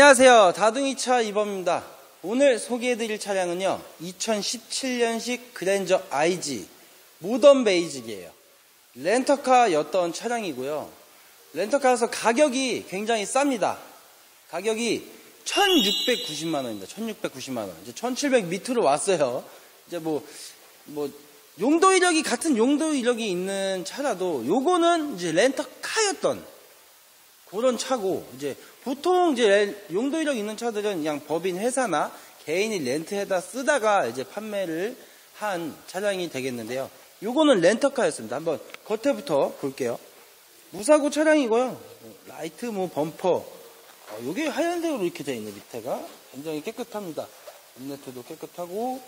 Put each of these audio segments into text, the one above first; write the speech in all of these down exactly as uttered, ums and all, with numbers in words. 안녕하세요, 다둥이차 이범입니다. 오늘 소개해드릴 차량은요, 이천십칠 년식 그랜저 아이지 모던 베이직이에요. 렌터카였던 차량이고요, 렌터카에서 가격이 굉장히 쌉니다. 가격이 천육백구십만 원입니다. 천육백구십만 원. 이제 천칠백 밑으로 왔어요. 이제 뭐, 뭐, 용도 이력이, 같은 용도 이력이 있는 차라도, 요거는 이제 렌터카였던 그런 차고, 이제 보통 이제 용도 이력 있는 차들은 그냥 법인 회사나 개인이 렌트에다 쓰다가 이제 판매를 한 차량이 되겠는데요. 요거는 렌터카였습니다. 한번 겉에부터 볼게요. 무사고 차량이고요. 라이트 뭐 범퍼. 요게 어, 하얀색으로 이렇게 되어 있는 밑에가 굉장히 깨끗합니다. 인네트도 깨끗하고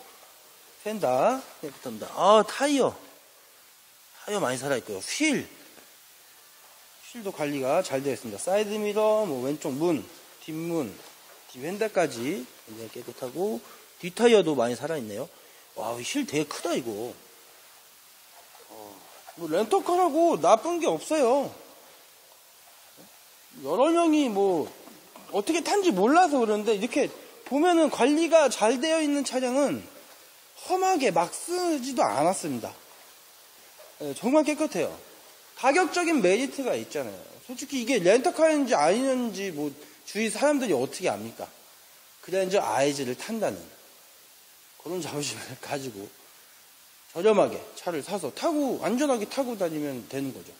펜다 깨끗합니다. 아, 타이어 타이어 많이 살아있고요. 휠 휠도 관리가 잘 되어 있습니다. 사이드미러, 뭐 왼쪽 문, 뒷문, 뒷핸들까지 굉장히 깨끗하고 뒷타이어도 많이 살아있네요. 와, 휠 되게 크다 이거. 어, 뭐 렌터카라고 나쁜 게 없어요. 여러 명이 뭐 어떻게 탄지 몰라서 그러는데, 이렇게 보면은 관리가 잘 되어 있는 차량은 험하게 막 쓰지도 않았습니다. 네, 정말 깨끗해요. 가격적인 메리트가 있잖아요. 솔직히 이게 렌터카인지 아니는지 뭐 주위 사람들이 어떻게 압니까? 그랜저 아이지를 탄다는 그런 자부심을 가지고 저렴하게 차를 사서 타고, 안전하게 타고 다니면 되는 거죠.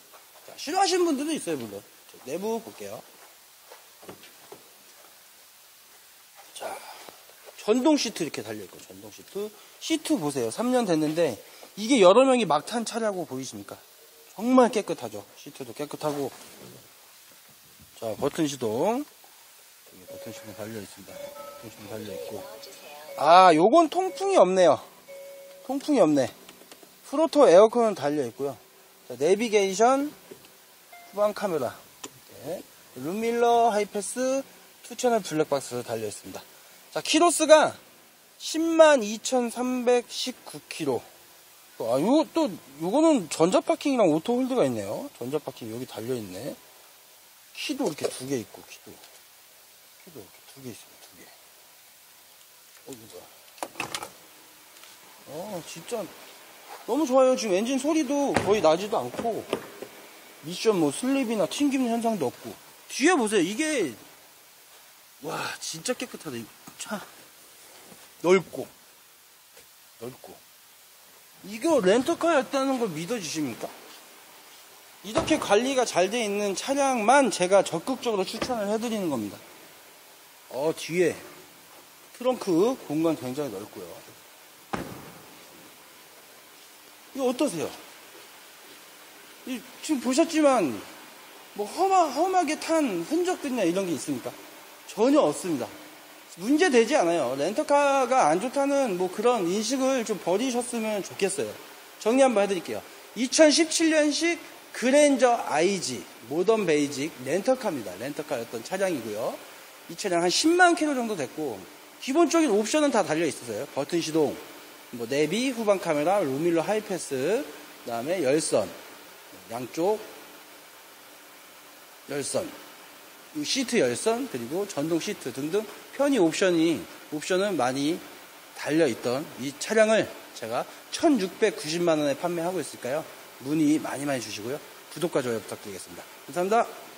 자, 싫어하시는 분들도 있어요, 물론. 내부 볼게요. 자, 전동 시트 이렇게 달려있고, 전동 시트. 시트 보세요. 삼 년 됐는데, 이게 여러 명이 막 탄 차라고 보이십니까? 정말 깨끗하죠. 시트도 깨끗하고. 자, 버튼 시동. 여기 버튼 시동 달려있습니다. 버튼 시동 달려있고. 아, 요건 통풍이 없네요. 통풍이 없네. 프로토 에어컨은 달려있고요. 자, 내비게이션, 후방 카메라. 네. 룸밀러, 하이패스, 투 채널 블랙박스 달려있습니다. 자, 키로수가 십만 이천삼백십구 킬로미터. 아, 요, 또, 요거는 전자파킹이랑 오토홀드가 있네요. 전자파킹 여기 달려있네. 키도 이렇게 두 개 있고, 키도. 키도 이렇게 두 개 있습니다, 두 개. 어, 이거. 어, 진짜. 너무 좋아요. 지금 엔진 소리도 거의 나지도 않고. 미션 뭐 슬립이나 튕김 현상도 없고. 뒤에 보세요. 이게 와, 진짜 깨끗하다. 이 차 넓고 넓고 이거 렌터카였다는 걸 믿어주십니까? 이렇게 관리가 잘 돼 있는 차량만 제가 적극적으로 추천을 해드리는 겁니다. 어, 뒤에 트렁크 공간 굉장히 넓고요. 이거 어떠세요? 이, 지금 보셨지만, 뭐, 험하, 험하게 탄 흔적들이나 이런 게 있습니까? 전혀 없습니다. 문제되지 않아요. 렌터카가 안 좋다는 뭐 그런 인식을 좀 버리셨으면 좋겠어요. 정리 한번 해드릴게요. 이천십칠 년식 그랜저 아이지, 모던 베이직 렌터카입니다. 렌터카였던 차량이고요. 이 차량 한 십만 킬로 정도 됐고, 기본적인 옵션은 다 달려있었어요. 버튼 시동, 뭐, 내비, 후방 카메라, 룸밀러 하이패스, 그 다음에 열선. 양쪽 열선, 시트 열선, 그리고 전동 시트 등등 편의 옵션이, 옵션은 많이 달려있던 이 차량을 제가 천육백구십만 원에 판매하고 있을까요? 문의 많이 많이 주시고요. 구독과 좋아요 부탁드리겠습니다. 감사합니다.